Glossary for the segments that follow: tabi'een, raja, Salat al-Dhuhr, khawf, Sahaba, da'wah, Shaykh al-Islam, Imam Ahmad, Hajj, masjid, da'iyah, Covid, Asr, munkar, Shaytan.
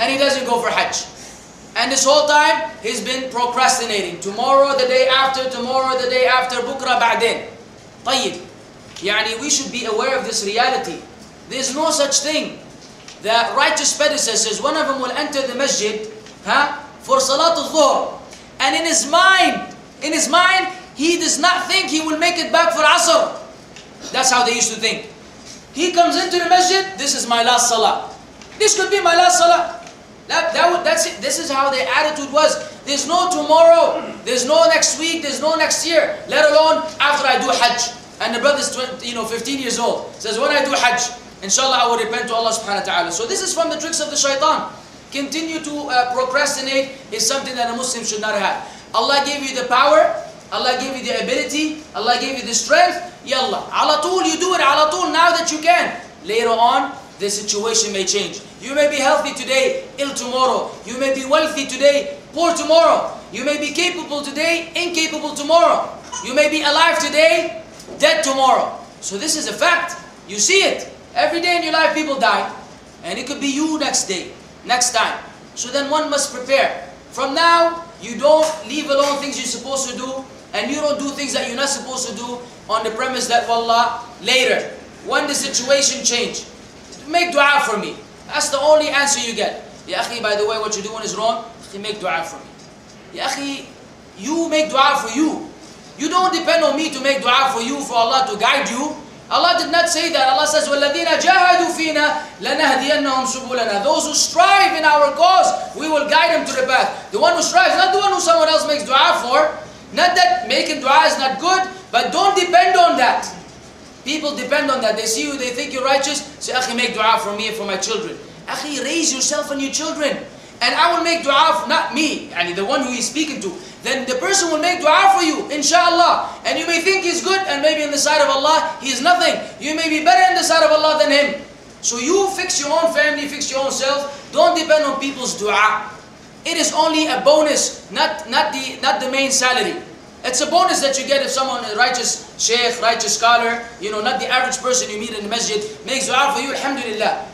and he doesn't go for Hajj. And this whole time, he's been procrastinating. Tomorrow, the day after, tomorrow, the day after, bukra, ba'din. طيب. يعني, we should be aware of this reality. There's no such thing. The righteous predecessors, one of them will enter the masjid for Salat al-Dhuhr. And in his mind, he does not think he will make it back for Asr. That's how they used to think. He comes into the masjid, this is my last Salah. This could be my last Salah. That's it. This is how their attitude was. There's no tomorrow. There's no next week. There's no next year. Let alone after I do Hajj. And the brother's 15 years old. Says, when I do Hajj, inshallah, I will repent to Allah subhanahu wa ta'ala. So this is from the tricks of the shaitan. Continue to procrastinate is something that a Muslim should not have. Allah gave you the power. Allah gave you the ability. Allah gave you the strength. Yallah. Ala tool, you do it. Ala tool, now that you can. Later on, the situation may change. You may be healthy today, ill tomorrow. You may be wealthy today, poor tomorrow. You may be capable today, incapable tomorrow. You may be alive today, dead tomorrow. So this is a fact. You see it. Every day in your life people die. And it could be you next day, next time. So then one must prepare. From now, you don't leave alone things you're supposed to do. And you don't do things that you're not supposed to do on the premise that, wallah, later, when the situation changes, make dua for me. That's the only answer you get. Ya akhi, by the way, what you're doing is wrong. Make dua for me. Ya akhi, you make dua for you. You don't depend on me to make dua for you, for Allah to guide you. Allah did not say that. Allah says, وَالَّذِينَ جَاهَدُوا فِينَا لَنَهْدِيَنَّهُم سُبُلَنَا. Those who strive in our cause, we will guide them to the path. The one who strives, not the one who someone else makes dua for. Not that making dua is not good, but don't depend on that. People depend on that. They see you, they think you're righteous. Say, akhi, make dua for me and for my children. Akhi, raise yourself and your children. And I will make dua, for, not me, yani the one who he's speaking to. Then the person will make dua for you, inshallah. And you may think he's good, and maybe in the sight of Allah, he's nothing. You may be better in the sight of Allah than him. So you fix your own family, fix your own self. Don't depend on people's dua. It is only a bonus, not the main salary. It's a bonus that you get if someone, a righteous sheikh, righteous scholar, not the average person you meet in the masjid, makes dua for you, alhamdulillah.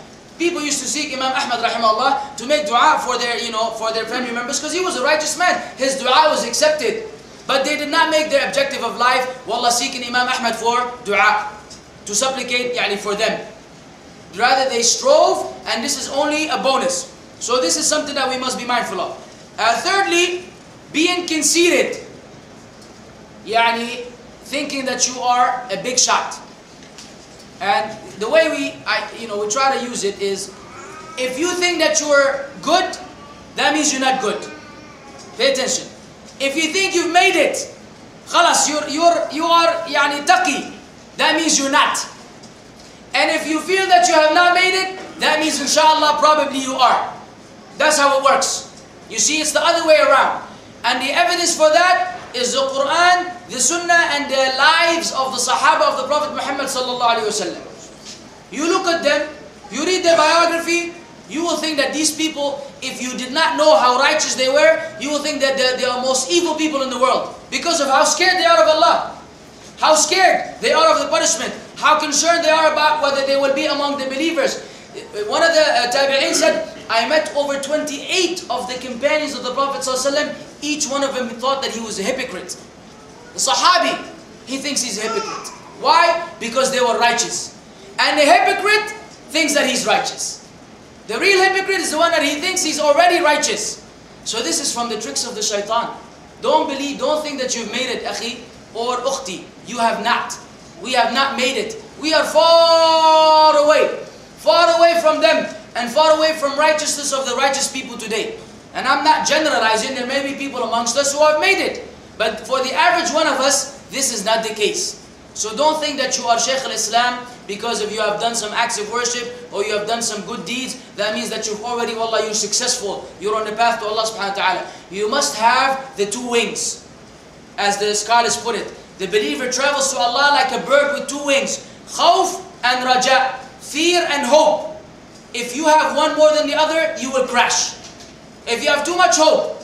People used to seek Imam Ahmad, rahimahullah, to make dua for their, for their family members, because he was a righteous man. His dua was accepted. But they did not make their objective of life, wallah, seeking Imam Ahmad for dua, to supplicate for them. Rather, they strove, and this is only a bonus. So this is something that we must be mindful of. Thirdly, being conceited. Thinking that you are a big shot. And the way we try to use it is, if you think that you're good, that means you're not good. Pay attention. If you think you've made it, خلاص, you are taqi. That means you're not. And if you feel that you have not made it, that means inshallah probably you are. That's how it works. You see, it's the other way around. And the evidence for that is the Quran, the Sunnah, and the lives of the Sahaba of the Prophet Muhammad sallallahu alaihi wasallam. You look at them, you read their biography, you will think that these people, if you did not know how righteous they were, you will think that they are the most evil people in the world because of how scared they are of Allah, how scared they are of the punishment, how concerned they are about whether they will be among the believers. One of the tabi'een said, I met over 28 of the companions of the Prophet sallallahu alaihi wasallam. Each one of them thought that he was a hypocrite. The Sahabi, he thinks he's a hypocrite. Why? Because they were righteous. And the hypocrite thinks that he's righteous. The real hypocrite is the one that he thinks he's already righteous. So this is from the tricks of the shaitan. Don't believe, don't think that you've made it, akhi or ukhti. You have not. We have not made it. We are far away from them, and far away from righteousness of the righteous people today. And I'm not generalizing, there may be people amongst us who have made it. But for the average one of us, this is not the case. So don't think that you are Shaykh al-Islam because if you have done some acts of worship or you have done some good deeds, that means that you've already, wallah, you're successful. You're on the path to Allah subhanahu wa ta'ala. You must have the two wings. As the scholars put it, the believer travels to Allah like a bird with two wings. Khawf and raja, fear and hope. If you have one more than the other, you will crash. If you have too much hope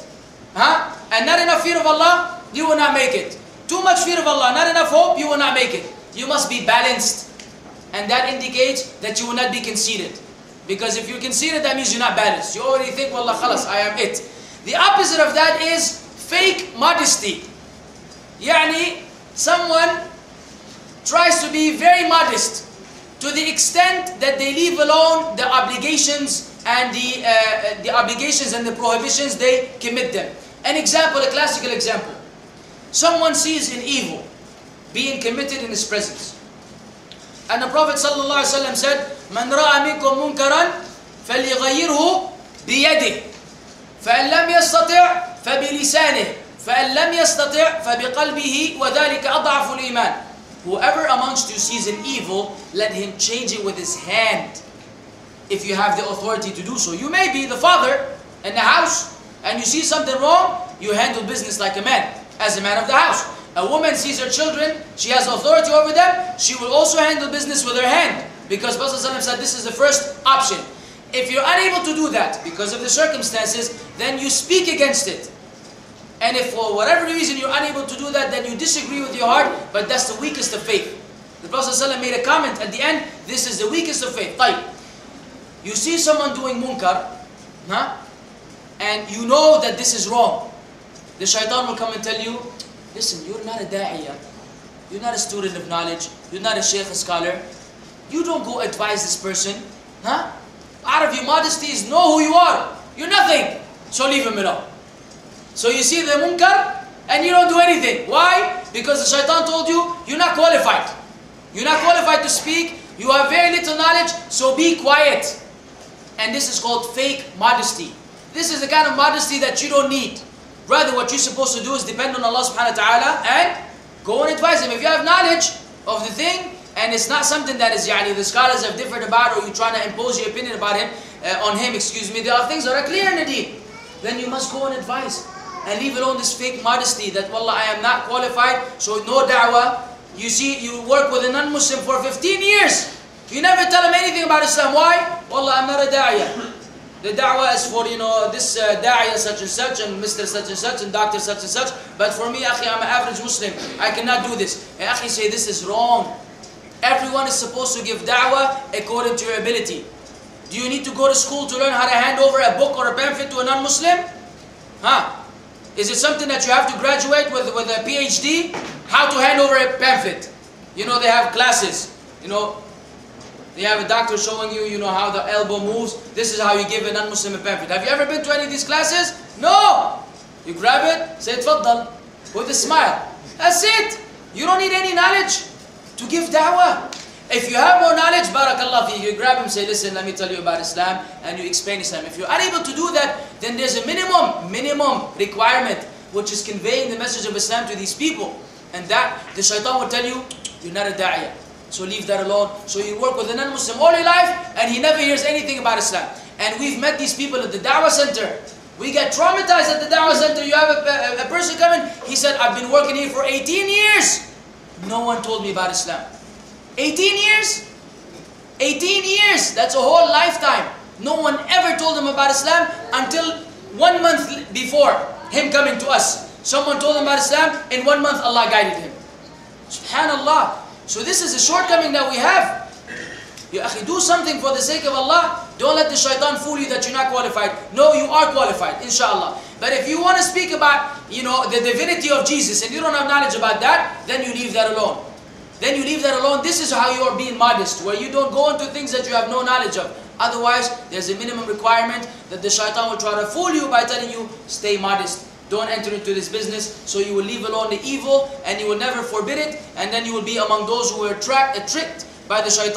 and not enough fear of Allah, you will not make it. Too much fear of Allah, not enough hope, you will not make it. You must be balanced. And that indicates that you will not be conceited. Because if you concede it, that means you're not balanced. You already think, wallah khalas, I am it. The opposite of that is fake modesty. Yani, someone tries to be very modest to the extent that they leave alone the obligations and the prohibitions, they commit them. An example, a classical example. Someone sees an evil being committed in his presence. And the Prophet ﷺ said, "Man ra'a minkum munkaran falyughayyirhu biyadihi, fa in lam yastati' fa bi lisanihi, fa in lam yastati' fa bi qalbihi, wa dhalika ad'afu al-iman." Whoever amongst you sees an evil, let him change it with his hand, if you have the authority to do so. You may be the father in the house, and you see something wrong, you handle business like a man, as a man of the house. A woman sees her children, she has authority over them, she will also handle business with her hand. Because Prophet ﷺ said this is the first option. If you're unable to do that because of the circumstances, then you speak against it. And if for whatever reason you're unable to do that, then you disagree with your heart, but that's the weakest of faith. The Prophet ﷺ made a comment at the end, this is the weakest of faith. طيب. You see someone doing munkar, and you know that this is wrong. The shaitan will come and tell you, listen, you're not a da'iyah, you're not a student of knowledge, you're not a shaykh, a scholar. You don't go advise this person. Out of your modesty is know who you are. You're nothing. So leave him alone. So you see the munkar and you don't do anything. Why? Because the shaitan told you, you're not qualified. You're not qualified to speak. You have very little knowledge, so be quiet. And this is called fake modesty. This is the kind of modesty that you don't need. Rather, what you're supposed to do is depend on Allah subhanahu wa ta'ala and go and advise him. If you have knowledge of the thing, and it's not something that is, yani, the scholars have differed about, or you're trying to impose your opinion about him, there are things that are clear in the deen. Then you must go and advise. And leave alone this fake modesty that, wallah, I am not qualified, so no da'wah. You see, you work with a non-Muslim for 15 years. You never tell him anything about Islam. Why? Wallah, I'm not a da'iyah. The da'wah is for, you know, this da'iyah such and such, and Mr. such and such, and Dr. such and such. But for me, akhi, I'm an average Muslim. I cannot do this. And akhi say, this is wrong. Everyone is supposed to give da'wah according to your ability. Do you need to go to school to learn how to hand over a book or a pamphlet to a non-Muslim? Is it something that you have to graduate with a PhD? How to hand over a pamphlet? You know, they have classes. You know, they have a doctor showing you, you know, how the elbow moves. This is how you give a non-Muslim a pamphlet. Have you ever been to any of these classes? No! You grab it, say, tfaddal, with a smile. That's it! You don't need any knowledge to give da'wah. If you have more knowledge, barakallah fi, you grab him, say, listen, let me tell you about Islam, and you explain Islam. If you're unable to do that, then there's a minimum requirement, which is conveying the message of Islam to these people. And that, the shaitan will tell you, you're not a da'iyah. So leave that alone. So you work with a non-Muslim all your life, and he never hears anything about Islam. And we've met these people at the da'wah center. We get traumatized at the da'wah center. You have a person coming, he said, I've been working here for 18 years. No one told me about Islam. 18 years? 18 years, that's a whole lifetime. No one ever told him about Islam until 1 month before him coming to us. Someone told him about Islam, in 1 month Allah guided him. Subhanallah. So this is a shortcoming that we have. Ya akhi, do something for the sake of Allah. Don't let the shaitan fool you that you're not qualified. No, you are qualified, inshallah. But if you want to speak about, you know, the divinity of Jesus and you don't have knowledge about that, then you leave that alone. Then you leave that alone. This is how you are being modest, where you don't go into things that you have no knowledge of. Otherwise, there's a minimum requirement that the shaitan will try to fool you by telling you, stay modest. Don't enter into this business. So you will leave alone the evil and you will never forbid it. And then you will be among those who were tricked by the shaitan.